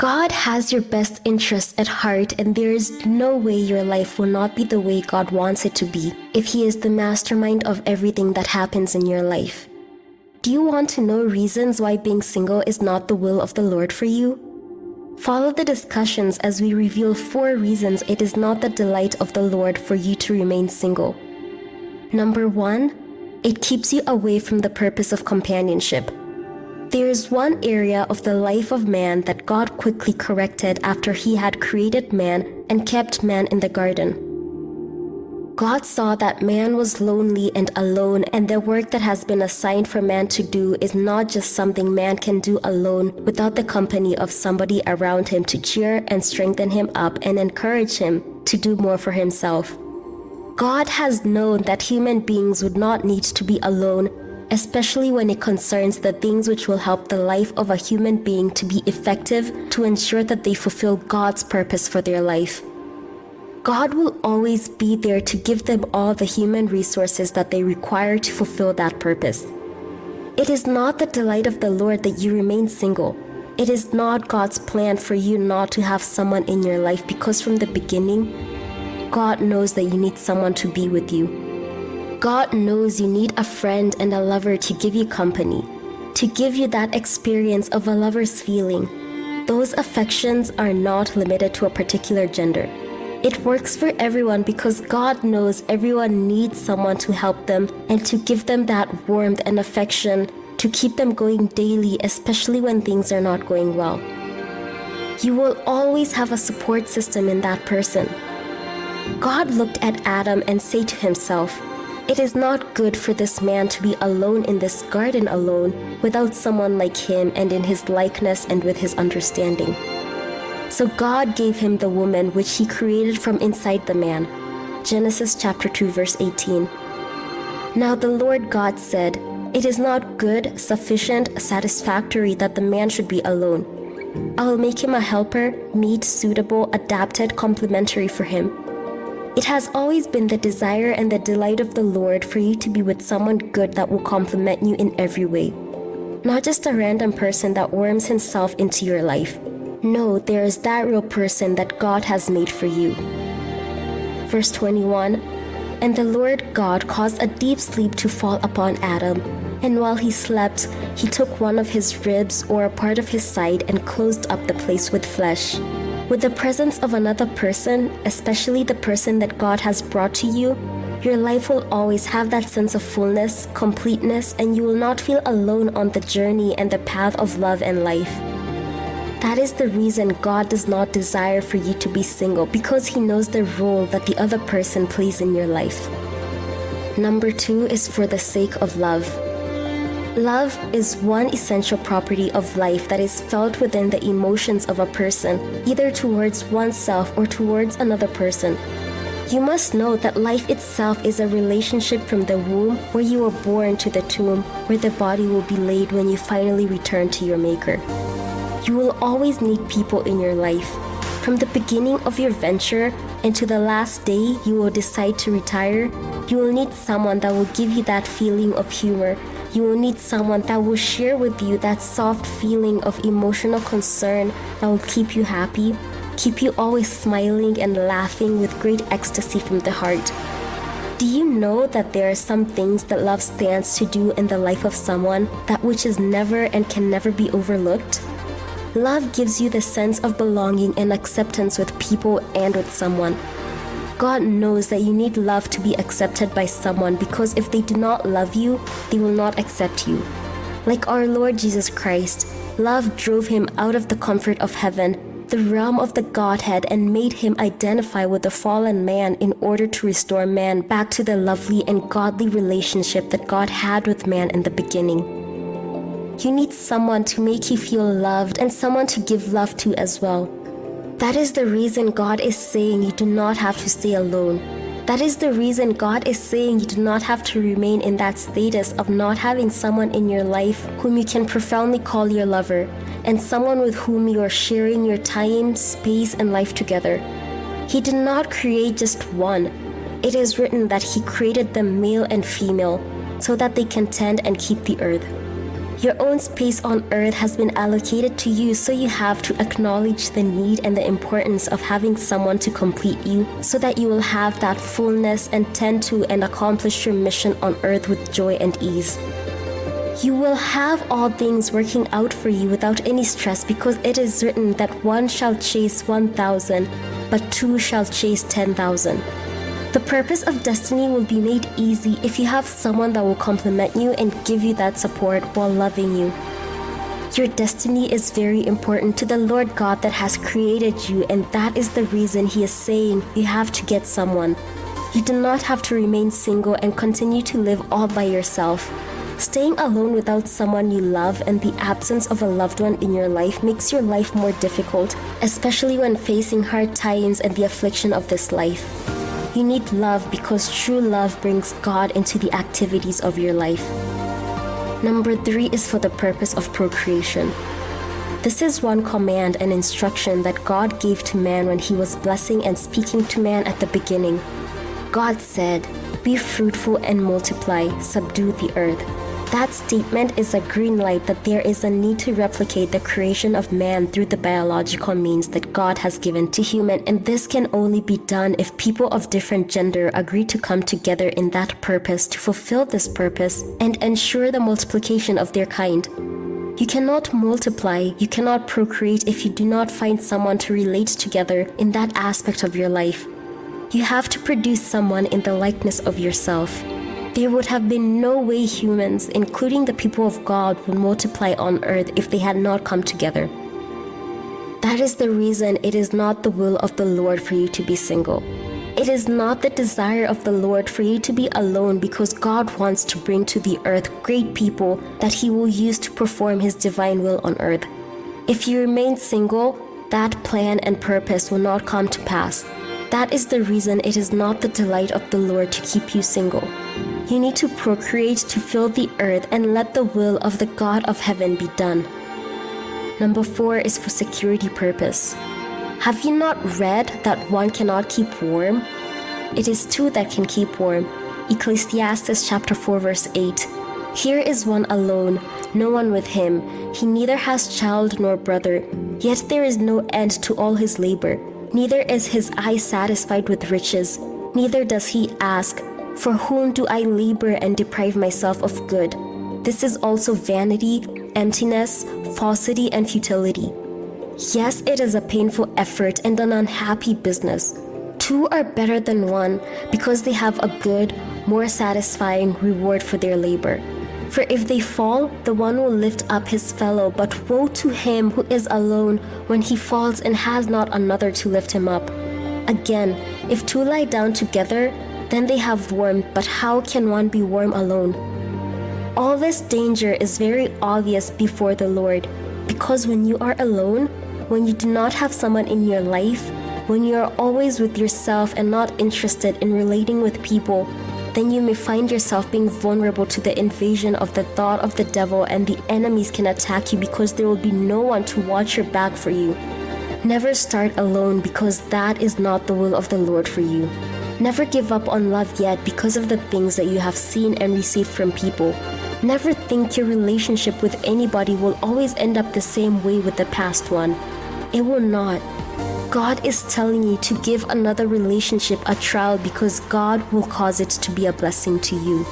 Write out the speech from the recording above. God has your best interests at heart, and there is no way your life will not be the way God wants it to be if He is the mastermind of everything that happens in your life. Do you want to know reasons why being single is not the will of the Lord for you? Follow the discussions as we reveal 4 reasons it is not the delight of the Lord for you to remain single. Number 1, it keeps you away from the purpose of companionship. There is one area of the life of man that God quickly corrected after He had created man and kept man in the garden. God saw that man was lonely and alone, and the work that has been assigned for man to do is not just something man can do alone without the company of somebody around him to cheer and strengthen him up and encourage him to do more for himself. God has known that human beings would not need to be alone, especially when it concerns the things which will help the life of a human being to be effective to ensure that they fulfill God's purpose for their life. God will always be there to give them all the human resources that they require to fulfill that purpose. It is not the delight of the Lord that you remain single. It is not God's plan for you not to have someone in your life, because from the beginning, God knows that you need someone to be with you. God knows you need a friend and a lover to give you company, to give you that experience of a lover's feeling. Those affections are not limited to a particular gender. It works for everyone because God knows everyone needs someone to help them and to give them that warmth and affection to keep them going daily, especially when things are not going well. You will always have a support system in that person. God looked at Adam and said to himself, "It is not good for this man to be alone in this garden alone, without someone like him and in his likeness and with his understanding." So God gave him the woman which He created from inside the man. Genesis chapter 2 verse 18. Now the Lord God said, "It is not good, sufficient, satisfactory that the man should be alone. I will make him a helper, meet, suitable, adapted, complementary for him." It has always been the desire and the delight of the Lord for you to be with someone good that will complement you in every way. Not just a random person that worms himself into your life. No, there is that real person that God has made for you. Verse 21, "And the Lord God caused a deep sleep to fall upon Adam, and while he slept, He took one of his ribs or a part of his side and closed up the place with flesh." With the presence of another person, especially the person that God has brought to you, your life will always have that sense of fullness, completeness, and you will not feel alone on the journey and the path of love and life. That is the reason God does not desire for you to be single, because He knows the role that the other person plays in your life. Number 2 is for the sake of love. Love is one essential property of life that is felt within the emotions of a person, either towards oneself or towards another person. You must know that life itself is a relationship from the womb where you were born to the tomb where the body will be laid when you finally return to your Maker. You will always need people in your life. From the beginning of your venture and to the last day you will decide to retire, you will need someone that will give you that feeling of humor. You will need someone that will share with you that soft feeling of emotional concern that will keep you happy, keep you always smiling and laughing with great ecstasy from the heart. Do you know that there are some things that love stands to do in the life of someone, that which is never and can never be overlooked? Love gives you the sense of belonging and acceptance with people and with someone. God knows that you need love to be accepted by someone, because if they do not love you, they will not accept you. Like our Lord Jesus Christ, love drove Him out of the comfort of heaven, the realm of the Godhead, and made Him identify with the fallen man in order to restore man back to the lovely and godly relationship that God had with man in the beginning. You need someone to make you feel loved and someone to give love to as well. That is the reason God is saying you do not have to stay alone. That is the reason God is saying you do not have to remain in that status of not having someone in your life whom you can profoundly call your lover, and someone with whom you are sharing your time, space, and life together. He did not create just one. It is written that He created them male and female, so that they can tend and keep the earth. Your own space on Earth has been allocated to you, so you have to acknowledge the need and the importance of having someone to complete you, so that you will have that fullness and tend to and accomplish your mission on Earth with joy and ease. You will have all things working out for you without any stress, because it is written that one shall chase 1,000, but two shall chase 10,000. The purpose of destiny will be made easy if you have someone that will complement you and give you that support while loving you. Your destiny is very important to the Lord God that has created you, and that is the reason He is saying you have to get someone. You do not have to remain single and continue to live all by yourself. Staying alone without someone you love and the absence of a loved one in your life makes your life more difficult, especially when facing hard times and the affliction of this life. You need love, because true love brings God into the activities of your life. Number 3 is for the purpose of procreation. This is one command and instruction that God gave to man when He was blessing and speaking to man at the beginning. God said, "Be fruitful and multiply, subdue the earth." That statement is a green light that there is a need to replicate the creation of man through the biological means that God has given to human, and this can only be done if people of different gender agree to come together in that purpose to fulfill this purpose and ensure the multiplication of their kind. You cannot multiply, you cannot procreate if you do not find someone to relate together in that aspect of your life. You have to produce someone in the likeness of yourself. There would have been no way humans, including the people of God, would multiply on earth if they had not come together. That is the reason it is not the will of the Lord for you to be single. It is not the desire of the Lord for you to be alone, because God wants to bring to the earth great people that He will use to perform His divine will on earth. If you remain single, that plan and purpose will not come to pass. That is the reason it is not the delight of the Lord to keep you single. You need to procreate to fill the earth and let the will of the God of heaven be done. Number 4 is for security purpose. Have you not read that one cannot keep warm? It is two that can keep warm. Ecclesiastes chapter 4 verse 8. Here is one alone, no one with him. He neither has child nor brother, yet there is no end to all his labor. Neither is his eye satisfied with riches, neither does he ask, "For whom do I labor and deprive myself of good?" This is also vanity, emptiness, falsity, and futility. Yes, it is a painful effort and an unhappy business. Two are better than one because they have a good, more satisfying reward for their labor. For if they fall, the one will lift up his fellow, but woe to him who is alone when he falls and has not another to lift him up. Again, if two lie down together, then they have warmth, but how can one be warm alone? All this danger is very obvious before the Lord, because when you are alone, when you do not have someone in your life, when you are always with yourself and not interested in relating with people, then you may find yourself being vulnerable to the invasion of the thought of the devil, and the enemies can attack you because there will be no one to watch your back for you. Never start alone, because that is not the will of the Lord for you. Never give up on love yet because of the things that you have seen and received from people. Never think your relationship with anybody will always end up the same way with the past one. It will not. God is telling you to give another relationship a trial, because God will cause it to be a blessing to you.